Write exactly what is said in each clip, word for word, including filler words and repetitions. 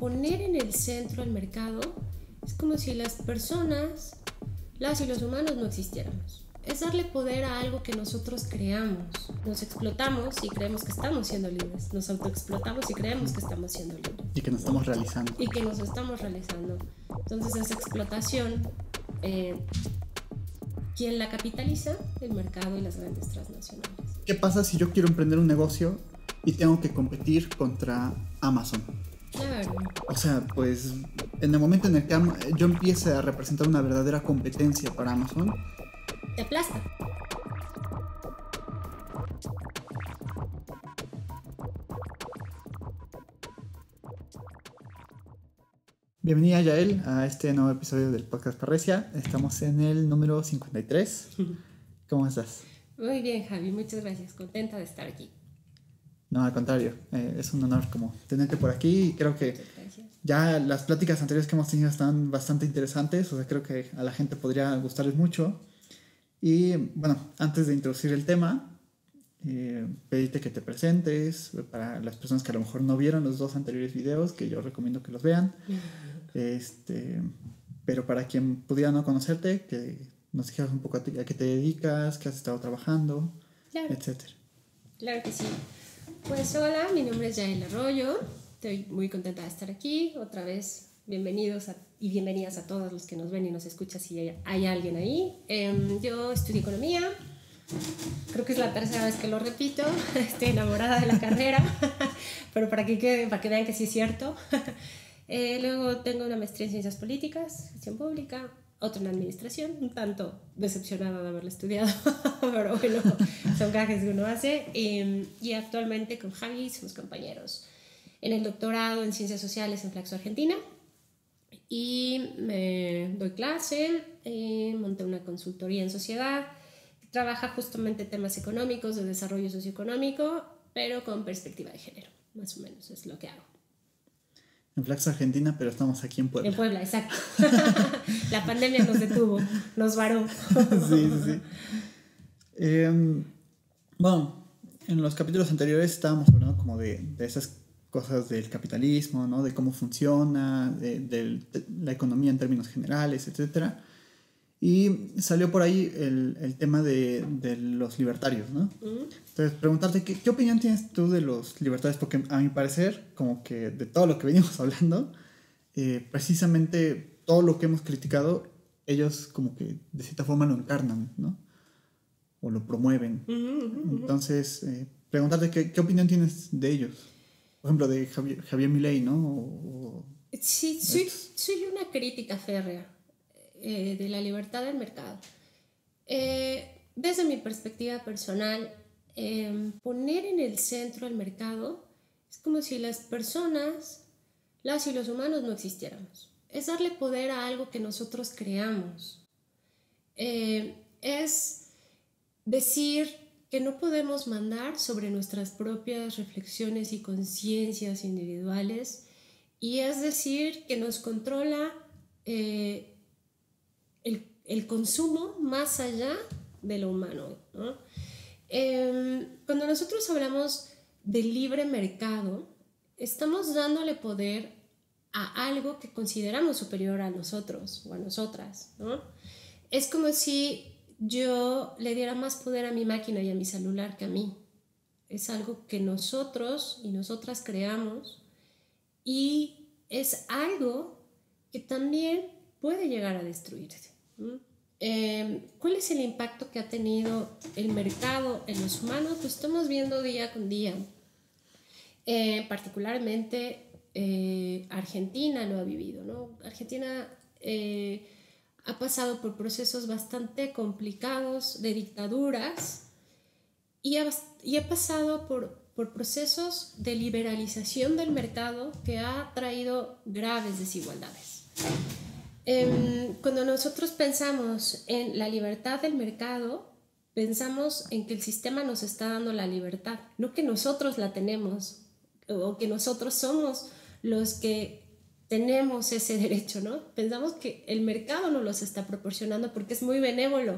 poner en el centro el mercado es como si las personas, las y los humanos no existiéramos. Es darle poder a algo que nosotros creamos. Nos explotamos y creemos que estamos siendo libres. Nos autoexplotamos y creemos que estamos siendo libres. Y que nos estamos realizando. Y que nos estamos realizando. Entonces esa explotación, eh, ¿quién la capitaliza? El mercado y las grandes transnacionales. ¿Qué pasa si yo quiero emprender un negocio y tengo que competir contra Amazon? Claro. O sea, pues en el momento en el que yo empiece a representar una verdadera competencia para Amazon, te aplasta. Bienvenida, Jhael, a este nuevo episodio del Podcast Parresia. Estamos en el número cincuenta y tres. ¿Cómo estás? Muy bien, Javi, muchas gracias, contenta de estar aquí. No, al contrario, eh, es un honor como tenerte por aquí y creo que ya las pláticas anteriores que hemos tenido están bastante interesantes, o sea, creo que a la gente podría gustarles mucho. Y bueno, antes de introducir el tema, eh, pedirte que te presentes para las personas que a lo mejor no vieron los dos anteriores videos, que yo recomiendo que los vean, este, pero para quien pudiera no conocerte, que nos dijeras un poco a, ti, a qué te dedicas, qué has estado trabajando, claro, etcétera. Claro que sí. Pues hola, mi nombre es Jhael Arroyo, estoy muy contenta de estar aquí, otra vez bienvenidos a, y bienvenidas a todos los que nos ven y nos escuchan si hay, hay alguien ahí. Eh, yo estudié economía, creo que es la tercera vez que lo repito, estoy enamorada de la carrera, pero para que, quede, para que vean que sí es cierto. Eh, luego tengo una maestría en ciencias políticas, gestión pública, otra en administración, un tanto decepcionada de haberla estudiado, pero bueno, son gajes que uno hace. Eh, y actualmente con Javi somos compañeros en el doctorado en ciencias sociales en FLACSO Argentina y me doy clase, eh, monté una consultoría en sociedad que trabaja justamente temas económicos, de desarrollo socioeconómico, pero con perspectiva de género, más o menos es lo que hago. En FLACSO Argentina, pero estamos aquí en Puebla. En Puebla, exacto. La pandemia nos detuvo, nos varó. Sí, sí. Eh, bueno, en los capítulos anteriores estábamos hablando como de, de esas cosas del capitalismo, ¿no? De cómo funciona, de, de la economía en términos generales, etcétera. Y salió por ahí el, el tema de, de los libertarios, ¿no? Entonces, preguntarte, ¿qué, ¿qué opinión tienes tú de los libertarios? Porque a mi parecer, como que de todo lo que venimos hablando, eh, precisamente todo lo que hemos criticado, ellos como que de cierta forma lo encarnan, ¿no? O lo promueven. Entonces, eh, preguntarte, ¿qué, ¿qué opinión tienes de ellos? Por ejemplo, de Javier, Javier Milei, ¿no? O, o sí, soy, soy una crítica férrea. Eh, de la libertad del mercado. Eh, desde mi perspectiva personal, eh, poner en el centro el mercado es como si las personas, las y los humanos no existiéramos. Es darle poder a algo que nosotros creamos. Eh, es decir que no podemos mandar sobre nuestras propias reflexiones y conciencias individuales, y es decir que nos controla eh, El, el consumo más allá de lo humano, ¿no? Eh, cuando nosotros hablamos de libre mercado, estamos dándole poder a algo que consideramos superior a nosotros o a nosotras, ¿no? Es como si yo le diera más poder a mi máquina y a mi celular que a mí. Es algo que nosotros y nosotras creamos y es algo que también puede llegar a destruirse. Eh, ¿Cuál es el impacto que ha tenido el mercado en los humanos? Lo estamos viendo día con día. Eh, particularmente eh, Argentina lo ha vivido, ¿no? Argentina eh, ha pasado por procesos bastante complicados de dictaduras y ha, y ha pasado por, por procesos de liberalización del mercado que ha traído graves desigualdades. Cuando nosotros pensamos en la libertad del mercado, pensamos en que el sistema nos está dando la libertad, no que nosotros la tenemos o que nosotros somos los que tenemos ese derecho, ¿no? Pensamos que el mercado nos los está proporcionando porque es muy benévolo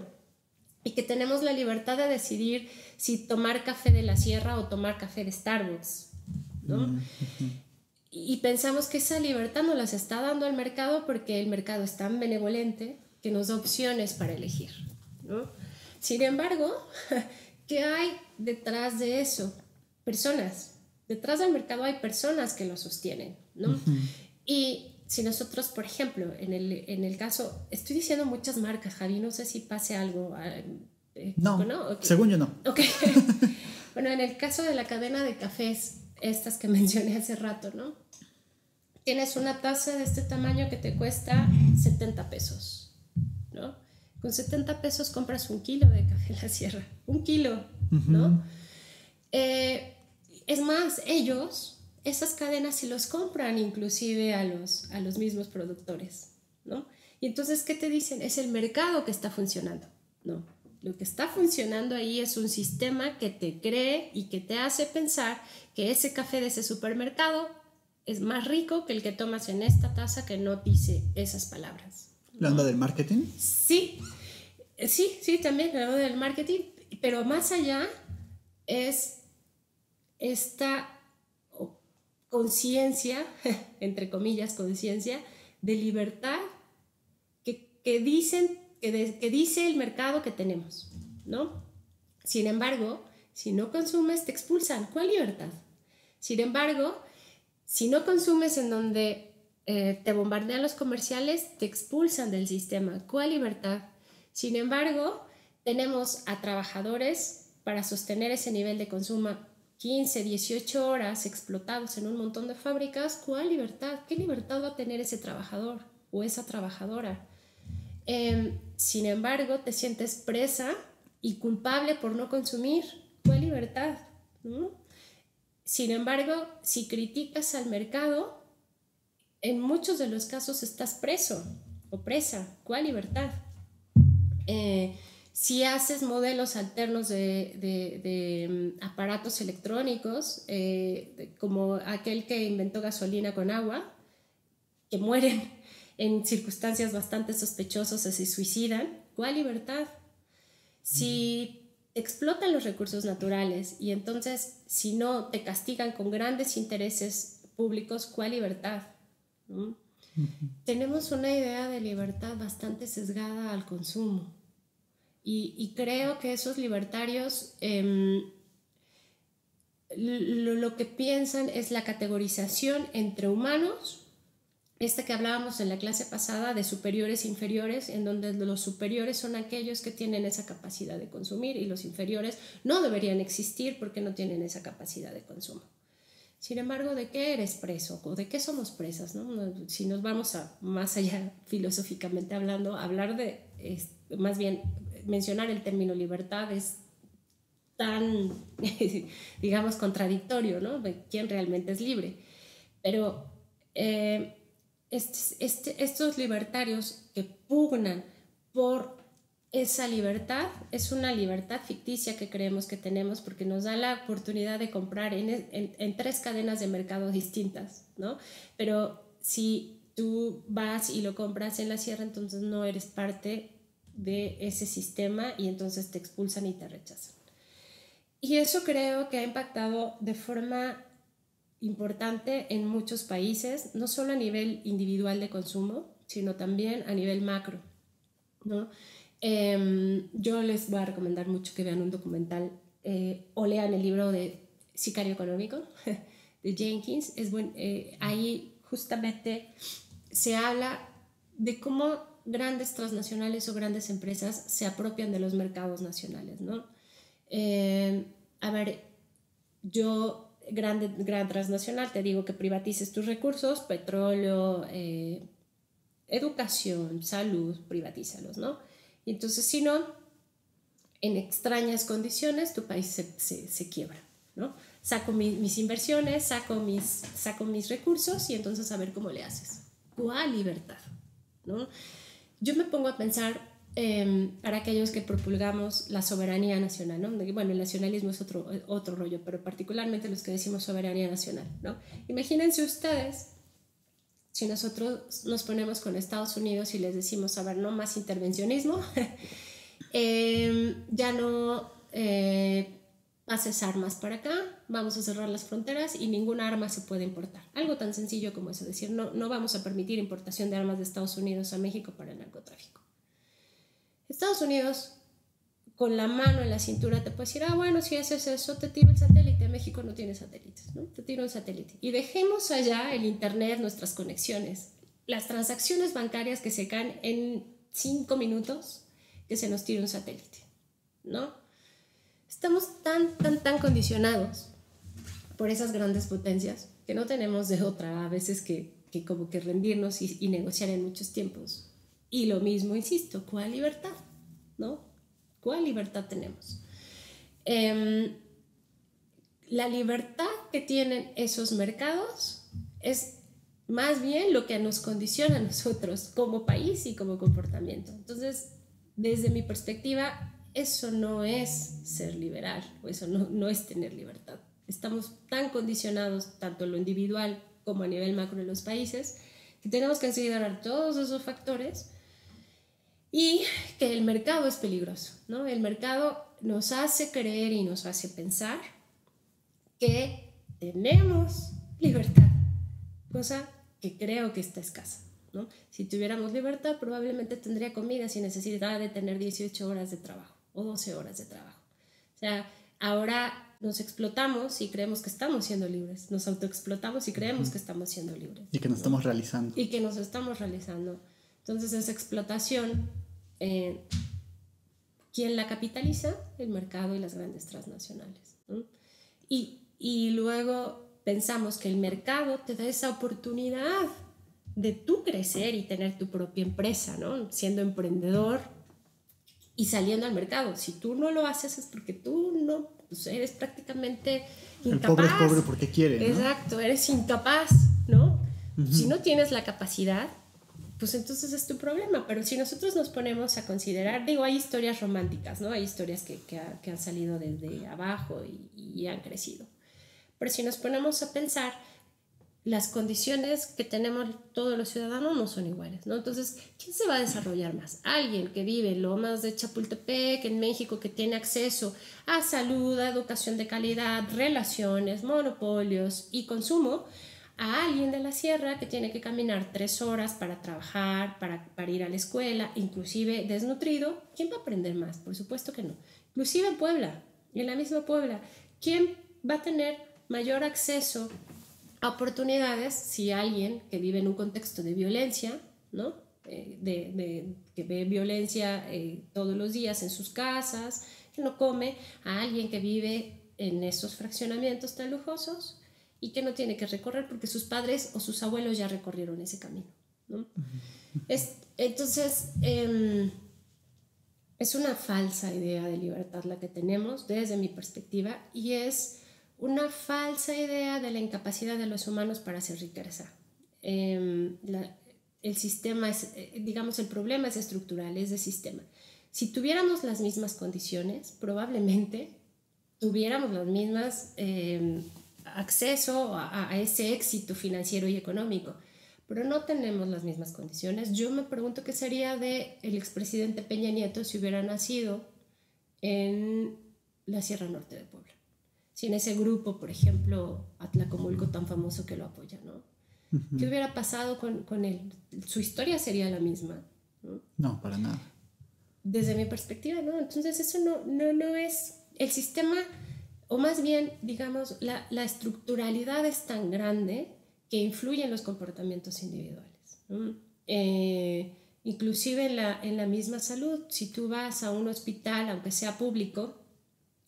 y que tenemos la libertad de decidir si tomar café de la Sierra o tomar café de Starbucks, ¿no? y pensamos que esa libertad nos las está dando el mercado porque el mercado es tan benevolente que nos da opciones para elegir, ¿no? Sin embargo, ¿qué hay detrás de eso? Personas. Detrás del mercado hay personas que lo sostienen, ¿no? Uh-huh. Y si nosotros, por ejemplo, en el, en el caso... Estoy diciendo muchas marcas, Javi, no sé si pase algo... Eh, no, ¿no? Okay. Según yo no. Okay. Bueno, en el caso de la cadena de cafés, estas que mencioné hace rato, ¿no? Tienes una taza de este tamaño que te cuesta setenta pesos, ¿no? Con setenta pesos compras un kilo de café en la sierra. Un kilo, uh-huh. ¿no? Eh, es más, ellos, esas cadenas sí los compran inclusive a los, a los mismos productores, ¿no? Y entonces, ¿qué te dicen? Es el mercado que está funcionando, ¿no? Lo que está funcionando ahí es un sistema que te cree y que te hace pensar que ese café de ese supermercado es más rico que el que tomas en esta taza que no dice esas palabras, ¿no? ¿La onda del marketing? Sí, sí, sí, también la onda del marketing, pero más allá es esta conciencia, entre comillas, conciencia de libertad que, que dicen Que, de, que dice el mercado que tenemos, ¿no? Sin embargo, si no consumes, te expulsan. ¿Cuál libertad? Sin embargo, si no consumes en donde eh, te bombardean los comerciales, te expulsan del sistema. ¿Cuál libertad? Sin embargo, tenemos a trabajadores para sostener ese nivel de consumo quince, dieciocho horas explotados en un montón de fábricas. ¿Cuál libertad? ¿Qué libertad va a tener ese trabajador o esa trabajadora? Eh, sin embargo, te sientes presa y culpable por no consumir. ¿Cuál libertad? ¿No? Sin embargo, si criticas al mercado, en muchos de los casos estás preso o presa. ¿Cuál libertad? Eh, si haces modelos alternos de, de, de aparatos electrónicos, eh, de, como aquel que inventó gasolina con agua, que mueren en circunstancias bastante sospechosas, se suicidan, ¿cuál libertad? Si explotan los recursos naturales y entonces si no te castigan con grandes intereses públicos, ¿cuál libertad? ¿No? Uh-huh. Tenemos una idea de libertad bastante sesgada al consumo y, y creo que esos libertarios eh, lo, lo que piensan es la categorización entre humanos. Esta que hablábamos en la clase pasada de superiores e inferiores, en donde los superiores son aquellos que tienen esa capacidad de consumir y los inferiores no deberían existir porque no tienen esa capacidad de consumo. Sin embargo, ¿de qué eres preso? ¿O de qué somos presas? ¿No? Si nos vamos a, más allá filosóficamente hablando, hablar de, es, más bien mencionar el término libertad es tan, digamos, contradictorio, ¿no? De quién realmente es libre. Pero... Eh, Este, este, estos libertarios que pugnan por esa libertad, es una libertad ficticia que creemos que tenemos porque nos da la oportunidad de comprar en, en, en tres cadenas de mercado distintas, ¿no? Pero si tú vas y lo compras en la sierra, entonces no eres parte de ese sistema y entonces te expulsan y te rechazan. Y eso creo que ha impactado de forma importante en muchos países, no solo a nivel individual de consumo, sino también a nivel macro, ¿no? Eh, yo les voy a recomendar mucho que vean un documental eh, o lean el libro de Sicario Económico, de Jenkins. Es buen, eh, ahí justamente se habla de cómo grandes transnacionales o grandes empresas se apropian de los mercados nacionales, ¿no? Eh, a ver, yo... Grande, gran transnacional, te digo que privatices tus recursos, petróleo, eh, educación, salud, privatízalos, ¿no? Y entonces, si no, en extrañas condiciones, tu país se, se, se quiebra, ¿no? Saco mi, mis inversiones, saco mis, saco mis recursos y entonces a ver cómo le haces. ¿Cuál libertad? ¿No? Yo me pongo a pensar... Eh, para aquellos que propulgamos la soberanía nacional, ¿no? Bueno, el nacionalismo es otro, otro rollo, pero particularmente los que decimos soberanía nacional, ¿no? Imagínense ustedes si nosotros nos ponemos con Estados Unidos y les decimos, a ver, no más intervencionismo, eh, ya no eh, pases armas para acá, vamos a cerrar las fronteras y ninguna arma se puede importar. Algo tan sencillo como eso, decir no, no vamos a permitir importación de armas de Estados Unidos a México para el narcotráfico. Estados Unidos, con la mano en la cintura, te puede decir, ah, bueno, si haces eso, te tiro el satélite. México no tiene satélites, ¿no? Te tiro el satélite. Y dejemos allá el internet, nuestras conexiones, las transacciones bancarias que se caen en cinco minutos, que se nos tire un satélite, ¿no? Estamos tan, tan, tan condicionados por esas grandes potencias que no tenemos de otra a veces que, que como que rendirnos y, y negociar en muchos tiempos. Y lo mismo, insisto, ¿cuál libertad? ¿No? ¿Cuál libertad tenemos? Eh, la libertad que tienen esos mercados es más bien lo que nos condiciona a nosotros como país y como comportamiento. Entonces, desde mi perspectiva, eso no es ser liberal, o eso no, no es tener libertad. Estamos tan condicionados, tanto en lo individual como a nivel macro en los países, que tenemos que considerar todos esos factores y que el mercado es peligroso, ¿no? El mercado nos hace creer y nos hace pensar que tenemos libertad, cosa que creo que está escasa, ¿no? Si tuviéramos libertad, probablemente tendría comida sin necesidad de tener dieciocho horas de trabajo o doce horas de trabajo. O sea, ahora nos explotamos y creemos que estamos siendo libres. Nos autoexplotamos y creemos uh-huh. que estamos siendo libres. Y que nos ¿no? estamos realizando. Y que nos estamos realizando. Entonces, esa explotación, eh, ¿quién la capitaliza? El mercado y las grandes transnacionales, ¿no? Y, y luego pensamos que el mercado te da esa oportunidad de tú crecer y tener tu propia empresa, ¿no? Siendo emprendedor y saliendo al mercado. Si tú no lo haces es porque tú no, pues eres prácticamente incapaz. El pobre es pobre porque quiere, ¿no? Exacto, eres incapaz, ¿no? Uh-huh. Si no tienes la capacidad, pues entonces es tu problema. Pero si nosotros nos ponemos a considerar, digo, hay historias románticas, ¿no? Hay historias que, que, ha, que han salido desde abajo y, y han crecido. Pero si nos ponemos a pensar, las condiciones que tenemos todos los ciudadanos no son iguales, ¿no? Entonces, ¿quién se va a desarrollar más? Alguien que vive en Lomas de Chapultepec, en México, que tiene acceso a salud, a educación de calidad, relaciones, monopolios y consumo, a alguien de la sierra que tiene que caminar tres horas para trabajar, para, para ir a la escuela, inclusive desnutrido. ¿Quién va a aprender más? Por supuesto que no. Inclusive en Puebla, en la misma Puebla, ¿quién va a tener mayor acceso oportunidades si alguien que vive en un contexto de violencia, ¿no? Eh, de, de, que ve violencia eh, todos los días en sus casas, que no come, a alguien que vive en esos fraccionamientos tan lujosos y que no tiene que recorrer porque sus padres o sus abuelos ya recorrieron ese camino, ¿no? Es, entonces, eh, es una falsa idea de libertad la que tenemos desde mi perspectiva y es una falsa idea de la incapacidad de los humanos para hacer riqueza. Eh, la, el sistema es, digamos, el problema es estructural, es de sistema. Si tuviéramos las mismas condiciones, probablemente tuviéramos los mismos eh, acceso a, a ese éxito financiero y económico, pero no tenemos las mismas condiciones. Yo me pregunto qué sería de el expresidente Peña Nieto si hubiera nacido en la Sierra Norte de Puebla. Si en ese grupo, por ejemplo, Atlacomulco tan famoso que lo apoya, ¿no? Uh-huh. ¿Qué hubiera pasado con, con él? ¿Su historia sería la misma? No, no para nada. Desde mi perspectiva, ¿no? Entonces eso no, no, no es... El sistema, o más bien, digamos, la, la estructuralidad es tan grande que influye en los comportamientos individuales, ¿no? Eh, inclusive en la, en la misma salud. Si tú vas a un hospital, aunque sea público,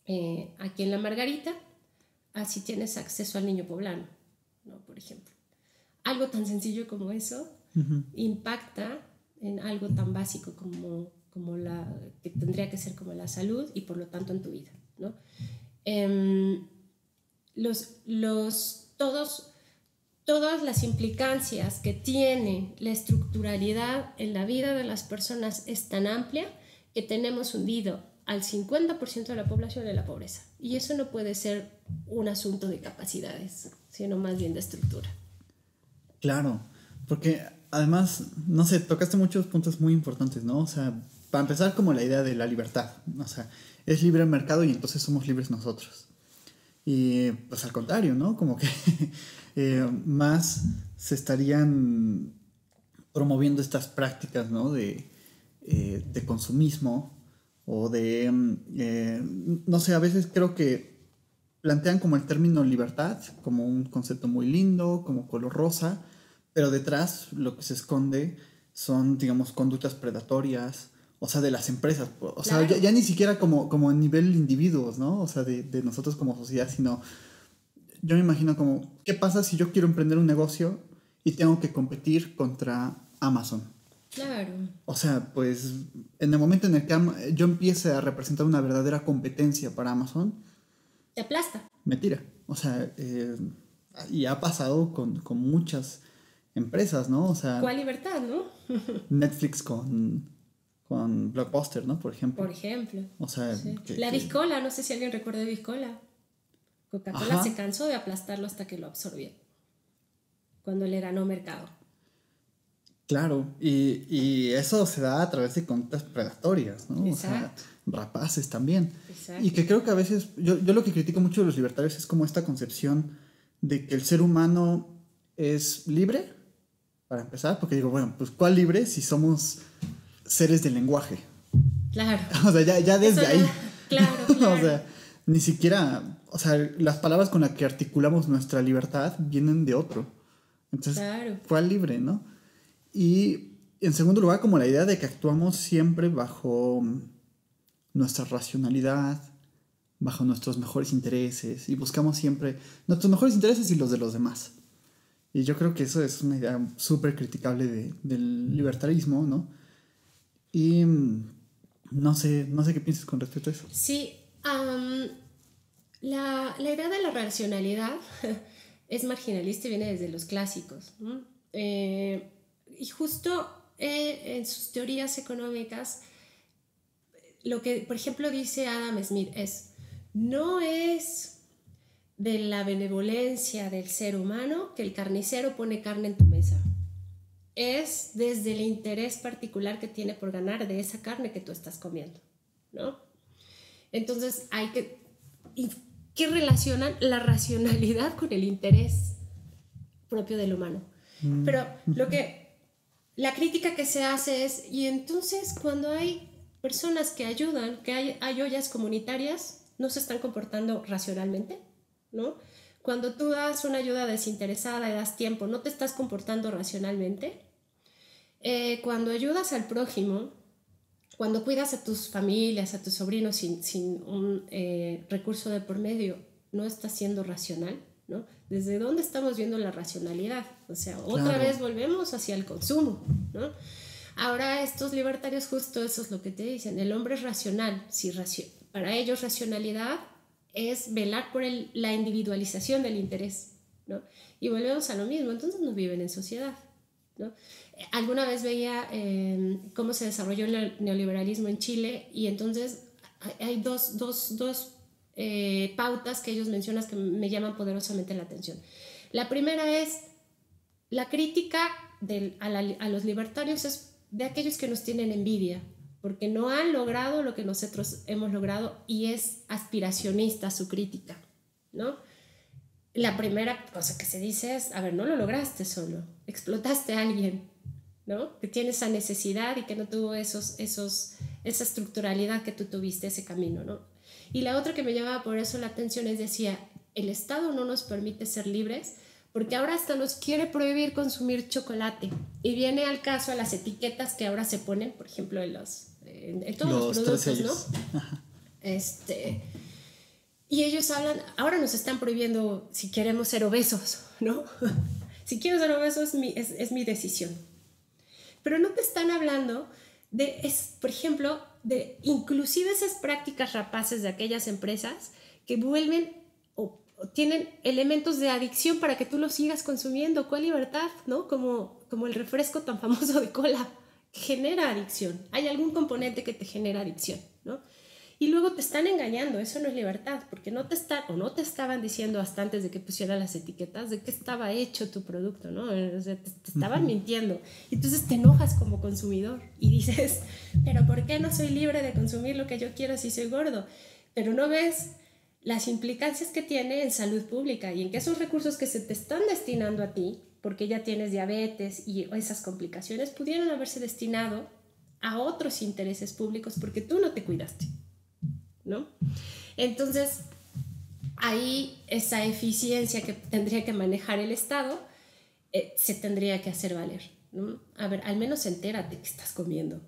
Eh, aquí en La Margarita, así tienes acceso al niño poblano, ¿no? Por ejemplo, algo tan sencillo como eso uh-huh. impacta en algo tan básico como, como la que tendría que ser como la salud y por lo tanto en tu vida, ¿no? Eh, los, los, todos, todas las implicancias que tiene la estructuralidad en la vida de las personas es tan amplia que tenemos hundido al cincuenta por ciento de la población de la pobreza. Y eso no puede ser un asunto de capacidades, sino más bien de estructura. Claro, porque además, no sé, tocaste muchos puntos muy importantes, ¿no? O sea, para empezar como la idea de la libertad, o sea, es libre el mercado y entonces somos libres nosotros. Y pues al contrario, ¿no? Como que eh, más se estarían promoviendo estas prácticas, ¿no? De, eh, de consumismo o de, eh, no sé, a veces creo que plantean como el término libertad, como un concepto muy lindo, como color rosa, pero detrás lo que se esconde son, digamos, conductas predatorias, o sea, de las empresas, o sea, claro. ya, ya ni siquiera como, como a nivel individuos, ¿no? O sea, de, de nosotros como sociedad, sino yo me imagino como, ¿qué pasa si yo quiero emprender un negocio y tengo que competir contra Amazon? Claro. O sea, pues en el momento en el que yo empiece a representar una verdadera competencia para Amazon, te aplasta. Me tira. O sea, eh, y ha pasado con, con muchas empresas, ¿no? O sea, ¿cuál libertad, no? Netflix con... con Blockbuster, ¿no? Por ejemplo. Por ejemplo. O sea, sí. que, la Viscola, que... no sé si alguien recuerda de Viscola. Coca-Cola, ajá, se cansó de aplastarlo hasta que lo absorbió. Cuando le ganó mercado. Claro, y, y eso se da a través de conductas predatorias, ¿no? Exacto. O sea, rapaces también. Exacto. Y que creo que a veces, yo, yo lo que critico mucho de los libertarios es como esta concepción de que el ser humano es libre, para empezar, porque digo, bueno, pues ¿cuál libre si somos seres de lenguaje? Claro. O sea, ya, ya desde no, ahí. Claro, claro. O sea, ni siquiera, o sea, las palabras con las que articulamos nuestra libertad vienen de otro. Entonces, claro. ¿Cuál libre, no? Y en segundo lugar, como la idea de que actuamos siempre bajo nuestra racionalidad, bajo nuestros mejores intereses, y buscamos siempre nuestros mejores intereses y los de los demás. Y yo creo que eso es una idea súper criticable de, del libertarismo, ¿no? Y no sé, no sé qué piensas con respecto a eso. Sí, um, la, la idea de la racionalidad es marginalista y viene desde los clásicos. ¿No? Eh, y justo eh, en sus teorías económicas, lo que, por ejemplo, dice Adam Smith es, no es de la benevolencia del ser humano que el carnicero pone carne en tu mesa. Es desde el interés particular que tiene por ganar de esa carne que tú estás comiendo, ¿no? Entonces hay que... ¿Qué relacionan la racionalidad con el interés propio del humano? Mm. Pero lo que... La crítica que se hace es... Y entonces cuando hay personas que ayudan, que hay, hay ollas comunitarias, no se están comportando racionalmente, ¿no? Cuando tú das una ayuda desinteresada y das tiempo, no te estás comportando racionalmente. Eh, cuando ayudas al prójimo, cuando cuidas a tus familias, a tus sobrinos sin, sin un eh, recurso de por medio, no estás siendo racional, ¿no? ¿Desde dónde estamos viendo la racionalidad? O sea, claro. Otra vez volvemos hacia el consumo, ¿no? Ahora estos libertarios justo eso es lo que te dicen, el hombre es racional. Si raci- para ellos racionalidad es velar por el, la individualización del interés, ¿no? Y volvemos a lo mismo, entonces no viven en sociedad, ¿no? Alguna vez veía eh, cómo se desarrolló el neoliberalismo en Chile y entonces hay dos, dos, dos eh, pautas que ellos mencionan que me llaman poderosamente la atención. La primera es la crítica del, a, la, a los libertarios es de aquellos que nos tienen envidia, porque no han logrado lo que nosotros hemos logrado y es aspiracionista su crítica, ¿no? La primera cosa que se dice es, a ver, no lo lograste solo, explotaste a alguien, ¿no? Que tiene esa necesidad y que no tuvo esos, esos, esa estructuralidad que tú tuviste, ese camino, ¿no? Y la otra que me llamaba por eso la atención es, decía, el Estado no nos permite ser libres porque ahora hasta nos quiere prohibir consumir chocolate. Y viene al caso a las etiquetas que ahora se ponen, por ejemplo, en los... En, en todos los, los productos, ¿no? Este, y ellos hablan, ahora nos están prohibiendo si queremos ser obesos, ¿no? Si quiero ser obeso es mi, es, es mi decisión. Pero no te están hablando de, es, por ejemplo, de inclusive esas prácticas rapaces de aquellas empresas que vuelven o, o tienen elementos de adicción para que tú los sigas consumiendo. ¿Cuál libertad, no? Como, como el refresco tan famoso de cola. Genera adicción, hay algún componente que te genera adicción, ¿no? Y luego te están engañando, eso no es libertad, porque no te están, o no te estaban diciendo hasta antes de que pusieran las etiquetas de qué estaba hecho tu producto, ¿no? O sea, te, te estaban uh-huh. mintiendo. Y entonces te enojas como consumidor y dices, pero ¿por qué no soy libre de consumir lo que yo quiero si soy gordo? Pero no ves las implicancias que tiene en salud pública y en que esos recursos que se te están destinando a ti, porque ya tienes diabetes y esas complicaciones, pudieron haberse destinado a otros intereses públicos porque tú no te cuidaste, ¿no? Entonces, ahí esa eficiencia que tendría que manejar el Estado eh, se tendría que hacer valer, ¿no? A ver, al menos entérate que estás comiendo,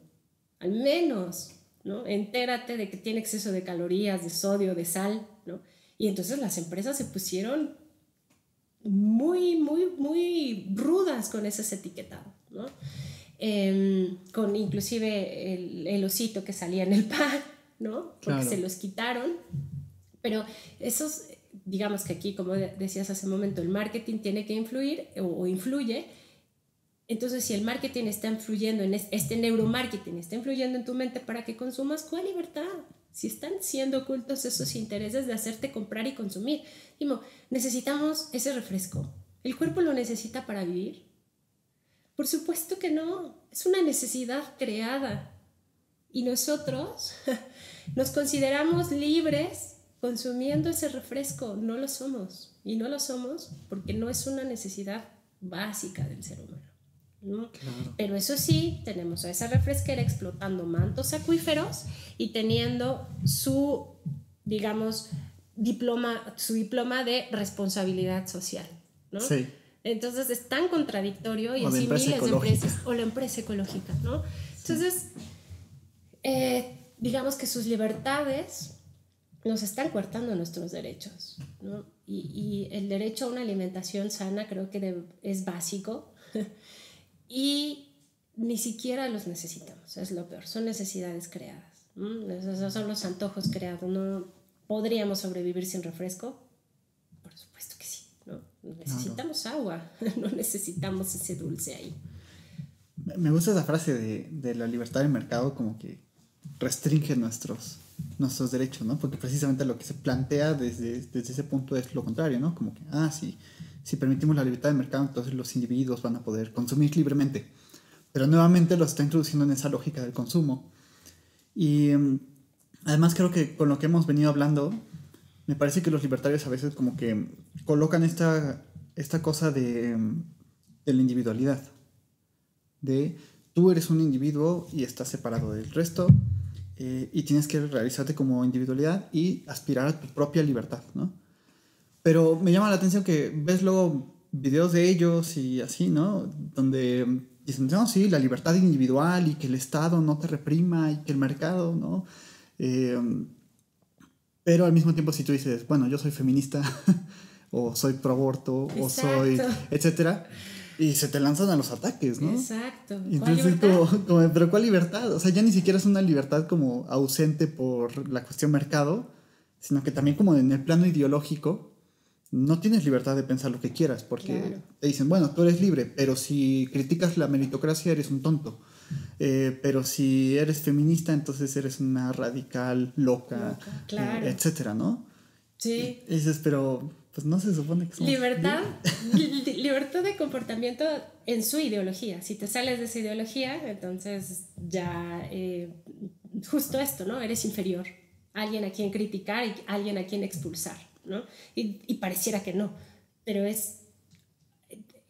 al menos, ¿no? Entérate de que tiene exceso de calorías, de sodio, de sal, ¿no? Y entonces las empresas se pusieron muy, muy, muy rudas con ese etiquetado, ¿no? Eh, con inclusive el, el osito que salía en el pan, ¿no? Porque claro, se los quitaron. Pero esos, digamos que aquí, como decías hace un momento, el marketing tiene que influir o, o influye. Entonces, si el marketing está influyendo en este, este neuromarketing, está influyendo en tu mente para que consumas, ¿cuál libertad? Si están siendo ocultos esos intereses de hacerte comprar y consumir. Dimo, necesitamos ese refresco. ¿El cuerpo lo necesita para vivir? Por supuesto que no. Es una necesidad creada. Y nosotros nos consideramos libres consumiendo ese refresco. No lo somos. Y no lo somos porque no es una necesidad básica del ser humano, ¿no? Claro. Pero eso sí, tenemos a esa refresquera explotando mantos acuíferos y teniendo su, digamos, diploma, su diploma de responsabilidad social, ¿no? Sí. Entonces es tan contradictorio y así miles de empresas, o la empresa ecológica, ¿no? Entonces, eh, digamos que sus libertades nos están coartando nuestros derechos, ¿no? Y, y el derecho a una alimentación sana creo que de, es básico. Y ni siquiera los necesitamos, es lo peor, son necesidades creadas, ¿no? Esos son los antojos creados, ¿no? ¿Podríamos sobrevivir sin refresco? Por supuesto que sí, ¿no? Necesitamos no, no. agua, no necesitamos ese dulce ahí. Me gusta esa frase de, de la libertad del mercado, como que restringe nuestros, nuestros derechos, ¿no? Porque precisamente lo que se plantea desde, desde ese punto es lo contrario, ¿no? Como que, ah, sí... si permitimos la libertad de mercado, entonces los individuos van a poder consumir libremente. Pero nuevamente los está introduciendo en esa lógica del consumo. Y además creo que con lo que hemos venido hablando, me parece que los libertarios a veces como que colocan esta, esta cosa de, de la individualidad. De tú eres un individuo y estás separado del resto eh, y tienes que realizarte como individualidad y aspirar a tu propia libertad, ¿no? Pero me llama la atención que ves luego videos de ellos y así, ¿no? Donde dicen, no, sí, la libertad individual y que el Estado no te reprima y que el mercado, ¿no? Eh, pero al mismo tiempo si tú dices, bueno, yo soy feminista o soy pro aborto o soy, etcétera, y se te lanzan a los ataques, ¿no? Exacto. Y entonces como, como, pero ¿cuál libertad? O sea, ya ni siquiera es una libertad como ausente por la cuestión mercado, sino que también como en el plano ideológico, no tienes libertad de pensar lo que quieras porque claro, te dicen, bueno, tú eres libre, pero si criticas la meritocracia eres un tonto, eh, pero si eres feminista entonces eres una radical loca, loca claro. eh, etcétera, ¿no? Sí. Y dices, pero pues no se supone que somos libertad, li- libertad de comportamiento en su ideología. Si te sales de esa ideología, entonces ya eh, justo esto, ¿no? Eres inferior, alguien a quien criticar y alguien a quien expulsar, ¿no? Y, y pareciera que no, pero es,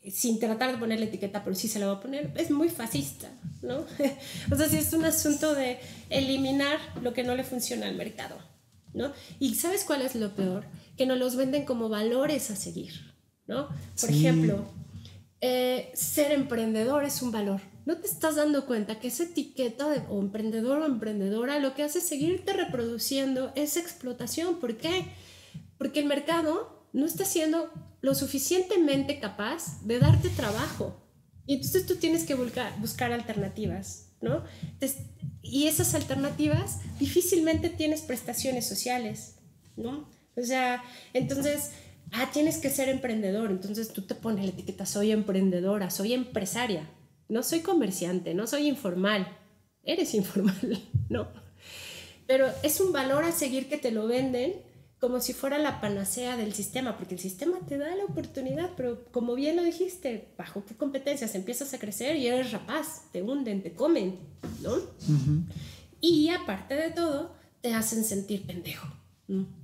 sin tratar de poner la etiqueta, pero sí se la va a poner, es muy fascista, ¿no? O sea, sí es un asunto de eliminar lo que no le funciona al mercado, ¿no? Y ¿sabes cuál es lo peor? Que nos los venden como valores a seguir, ¿no? Por sí. ejemplo, eh, ser emprendedor es un valor. ¿No te estás dando cuenta que esa etiqueta de o emprendedor o emprendedora lo que hace es seguirte reproduciendo esa explotación? ¿Por qué? Porque el mercado no está siendo lo suficientemente capaz de darte trabajo. Y entonces tú tienes que buscar, buscar alternativas, ¿no? Y esas alternativas difícilmente tienes prestaciones sociales, ¿no? O sea, entonces, ah, tienes que ser emprendedor. Entonces tú te pones la etiqueta, soy emprendedora, soy empresaria, no soy comerciante, no soy informal. Eres informal, ¿no? Pero es un valor a seguir que te lo venden como si fuera la panacea del sistema, porque el sistema te da la oportunidad, pero como bien lo dijiste, bajo qué competencias empiezas a crecer y eres rapaz, te hunden, te comen, ¿no? Uh-huh. Y aparte de todo, te hacen sentir pendejo,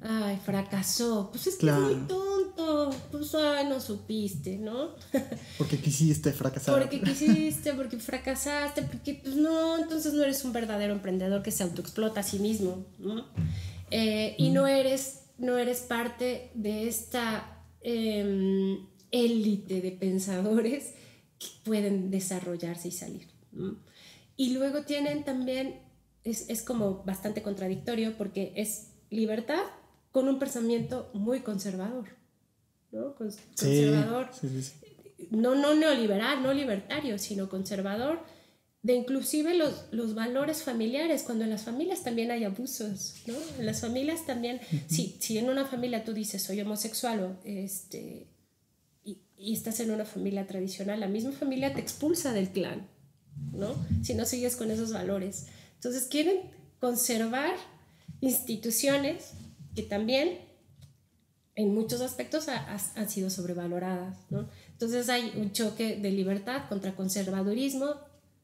Ay, fracasó. Pues es que claro. es muy tonto. Pues, ay, no supiste, ¿no? Porque quisiste fracasar. Porque quisiste, porque fracasaste, porque pues no, entonces no eres un verdadero emprendedor que se autoexplota a sí mismo, ¿no? Eh, y mm. no eres, no eres parte de esta eh, élite de pensadores que pueden desarrollarse y salir, ¿no? Y luego tienen también, es, es como bastante contradictorio porque es libertad con un pensamiento muy conservador, ¿no? Con, sí, conservador, sí, sí, sí. No, no neoliberal, no libertario, sino conservador de inclusive los, los valores familiares, cuando en las familias también hay abusos, ¿no? En las familias también, si, si en una familia tú dices soy homosexual o este, y, y estás en una familia tradicional, la misma familia te expulsa del clan, ¿no? Si no sigues con esos valores. Entonces quieren conservar instituciones que también en muchos aspectos ha, ha, han sido sobrevaloradas, ¿no? Entonces hay un choque de libertad contra conservadurismo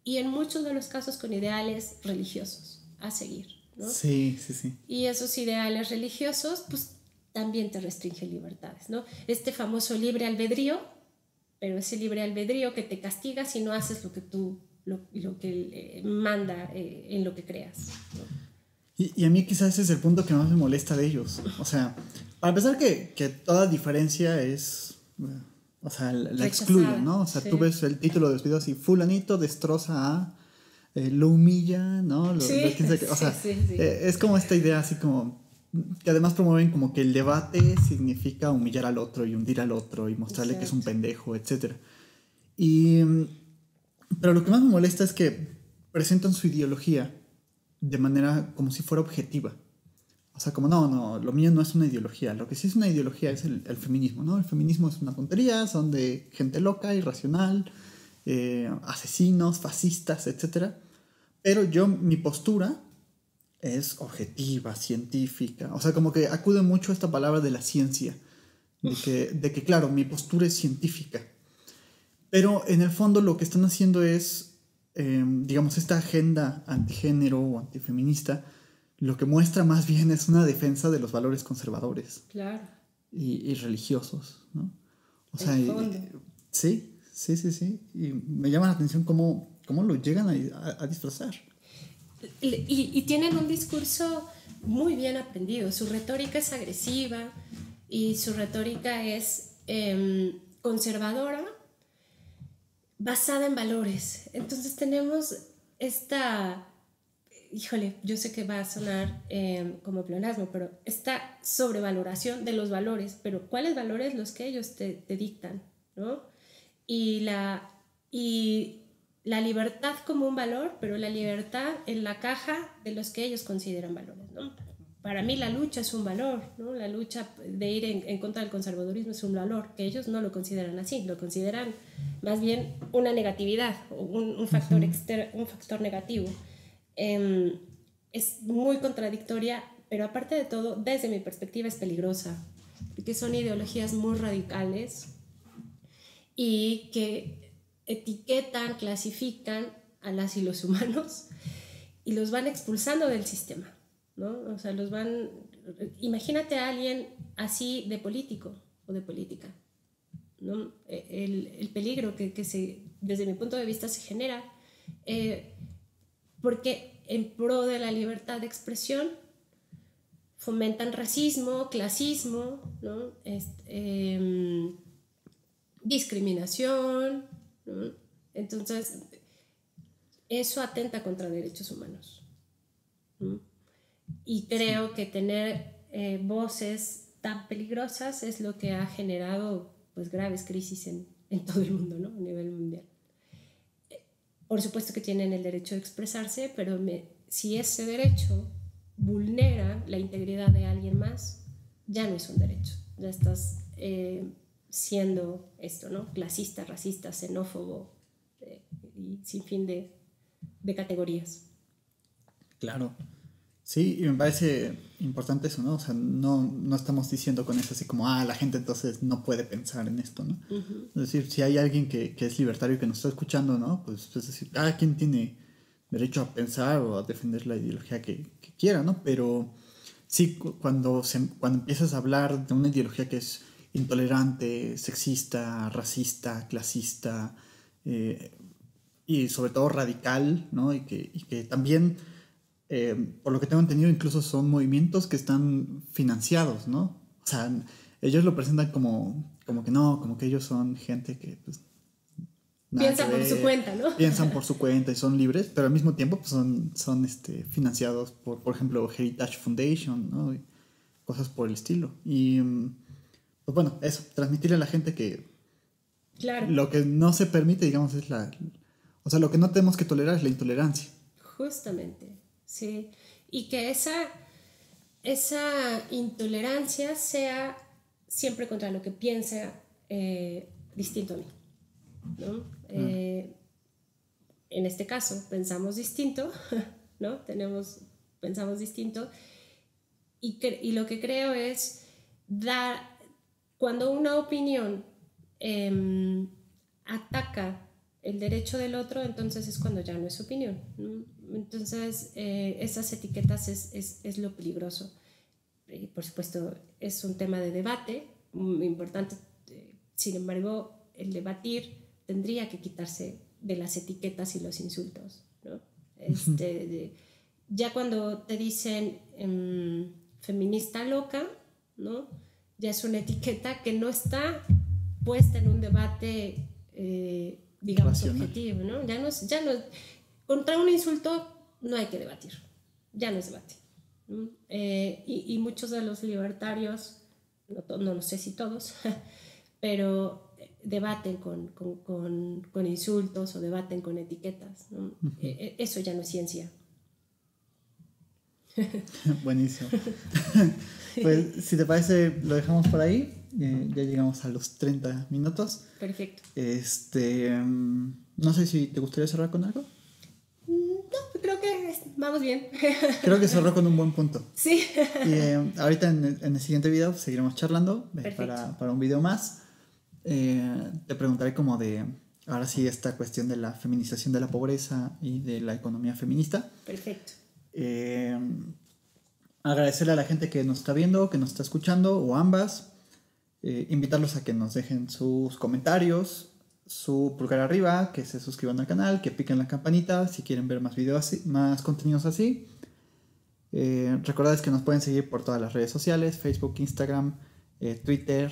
y en muchos de los casos con ideales religiosos a seguir, ¿no? Sí, sí, sí. Y esos ideales religiosos pues también te restringen libertades, ¿no? Este famoso libre albedrío, pero ese libre albedrío que te castiga si no haces lo que tú, lo, lo que eh, manda eh, en lo que creas, ¿no? Y, y a mí quizás ese es el punto que más me molesta de ellos. O sea, a pesar que, que toda diferencia es... O sea, la, la excluyen, ¿no? O sea, sí. Tú ves el título de los videos y fulanito destroza a... Eh, lo humilla, ¿no? Lo, sí, lo que, o sea, sí, sí, sí. Eh, es como esta idea así como... Que además promueven como que el debate significa humillar al otro y hundir al otro y mostrarle Exacto. que es un pendejo, etcétera. Y... Pero lo que más me molesta es que presentan su ideología de manera como si fuera objetiva. O sea, como no, no, lo mío no es una ideología. Lo que sí es una ideología es el, el feminismo, ¿no? El feminismo es una tontería, son de gente loca, irracional, eh, asesinos, fascistas, etcétera. Pero yo, mi postura es objetiva, científica. O sea, como que acude mucho a esta palabra de la ciencia. De que, de que, claro, mi postura es científica. Pero en el fondo lo que están haciendo es... Eh, digamos, esta agenda antigénero o antifeminista, lo que muestra más bien es una defensa de los valores conservadores. Claro. Y, y religiosos, ¿no? O sea, y, y, sí, sí, sí, sí. Y me llama la atención cómo, cómo lo llegan a, a, a disfrazar. Y, y tienen un discurso muy bien aprendido. Su retórica es agresiva y su retórica es eh, conservadora, basada en valores. Entonces tenemos esta, híjole, yo sé que va a sonar eh, como pleonasmo, pero esta sobrevaloración de los valores, pero ¿cuáles valores? Los que ellos te, te dictan, ¿no? Y la, y la libertad como un valor, pero la libertad en la caja de los que ellos consideran valores, ¿no? Para mí la lucha es un valor, ¿no? La lucha de ir en, en contra del conservadurismo es un valor, que ellos no lo consideran así, lo consideran más bien una negatividad, un, un, factor, exter- un factor negativo. Eh, es muy contradictoria, pero aparte de todo, desde mi perspectiva es peligrosa, porque son ideologías muy radicales y que etiquetan, clasifican a las y los humanos y los van expulsando del sistema, ¿no? O sea, los van... Imagínate a alguien así de político o de política, ¿no? El, el peligro que, que se, desde mi punto de vista se genera, eh, porque en pro de la libertad de expresión fomentan racismo, clasismo, ¿no? Este, eh, discriminación, ¿no? Entonces, eso atenta contra derechos humanos, ¿no? Y creo que tener eh, voces tan peligrosas es lo que ha generado pues, graves crisis en, en todo el mundo, ¿no? A nivel mundial. Por supuesto que tienen el derecho de expresarse, pero me, si ese derecho vulnera la integridad de alguien más, ya no es un derecho. Ya estás eh, siendo esto, ¿no? Clasista, racista, xenófobo, eh, y sin fin de, de categorías. Claro. Sí, y me parece importante eso, ¿no? O sea, no, no estamos diciendo con eso así como, ah, la gente entonces no puede pensar en esto, ¿no? Uh-huh. Es decir, si hay alguien que, que es libertario y que nos está escuchando, ¿no? Pues es decir, cada quien tiene derecho a pensar o a defender la ideología que, que quiera, ¿no? Pero sí, cuando, se, cuando empiezas a hablar de una ideología que es intolerante, sexista, racista, clasista, eh, y sobre todo radical, ¿no? Y que, y que también, eh, por lo que tengo entendido, incluso son movimientos que están financiados, ¿no? O sea, ellos lo presentan como, como que no, como que ellos son gente que... Pues, piensan por su cuenta, ¿no? Piensan por su cuenta y son libres, pero al mismo tiempo pues, son, son este, financiados por, por ejemplo, Heritage Foundation, ¿no? Y cosas por el estilo. Y, pues bueno, eso, transmitirle a la gente que... Claro. Lo que no se permite, digamos, es la... O sea, lo que no tenemos que tolerar es la intolerancia. Justamente, sí. Y que esa, esa intolerancia sea siempre contra lo que piensa eh, distinto a mí, ¿no? Eh, en este caso pensamos distinto, ¿no? Tenemos, pensamos distinto y, cre- y lo que creo es dar, cuando una opinión eh, ataca el derecho del otro, entonces es cuando ya no es opinión, ¿no? Entonces eh, esas etiquetas es, es, es lo peligroso y por supuesto es un tema de debate muy importante, sin embargo el debatir tendría que quitarse de las etiquetas y los insultos, ¿no? Este, de, ya cuando te dicen um, feminista loca, ¿no? Ya es una etiqueta que no está puesta en un debate, eh, digamos, racional, objetivo, ¿no? Ya no, ya no, contra un insulto no hay que debatir, ya no es debate, ¿no? Eh, y, y muchos de los libertarios, no, no, no sé si todos, pero... debaten con, con, con, con insultos o debaten con etiquetas, ¿no? Uh-huh. E, eso ya no es ciencia. Buenísimo. Pues si te parece lo dejamos por ahí, eh, ya llegamos a los treinta minutos. Perfecto. Este, um, no sé si te gustaría cerrar con algo. No, creo que vamos bien. Creo que cerró con un buen punto. Sí. Y eh, ahorita en el, en el siguiente video seguiremos charlando para, para un video más. Eh, te preguntaré como de ahora sí esta cuestión de la feminización de la pobreza y de la economía feminista. Perfecto. Eh, agradecerle a la gente que nos está viendo, que nos está escuchando o ambas, eh, invitarlos a que nos dejen sus comentarios, su pulgar arriba, que se suscriban al canal, que piquen la campanita si quieren ver más videos así, más contenidos así. Eh, recordarles que nos pueden seguir por todas las redes sociales, Facebook, Instagram, eh, Twitter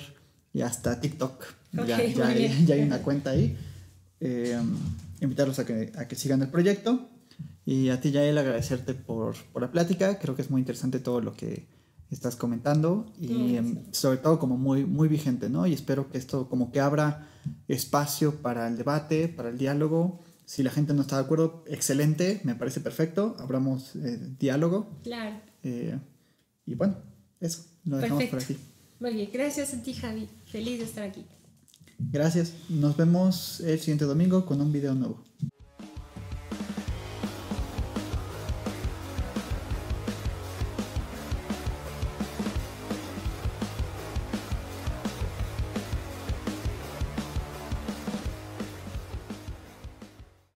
y hasta TikTok. Okay, ya, ya, ya hay una cuenta ahí. Eh, invitarlos a que, a que sigan el proyecto. Y a ti, Jhael, agradecerte por, por la plática. Creo que es muy interesante todo lo que estás comentando. Y mm, sí. sobre todo como muy, muy vigente, ¿no? Y espero que esto como que abra espacio para el debate, para el diálogo. Si la gente no está de acuerdo, excelente, me parece perfecto. Abramos eh, diálogo. Claro. Eh, y bueno, eso. Lo dejamos perfecto. Por aquí. Muy bien, gracias a ti, Javi. Feliz de estar aquí. Gracias. Nos vemos el siguiente domingo con un video nuevo.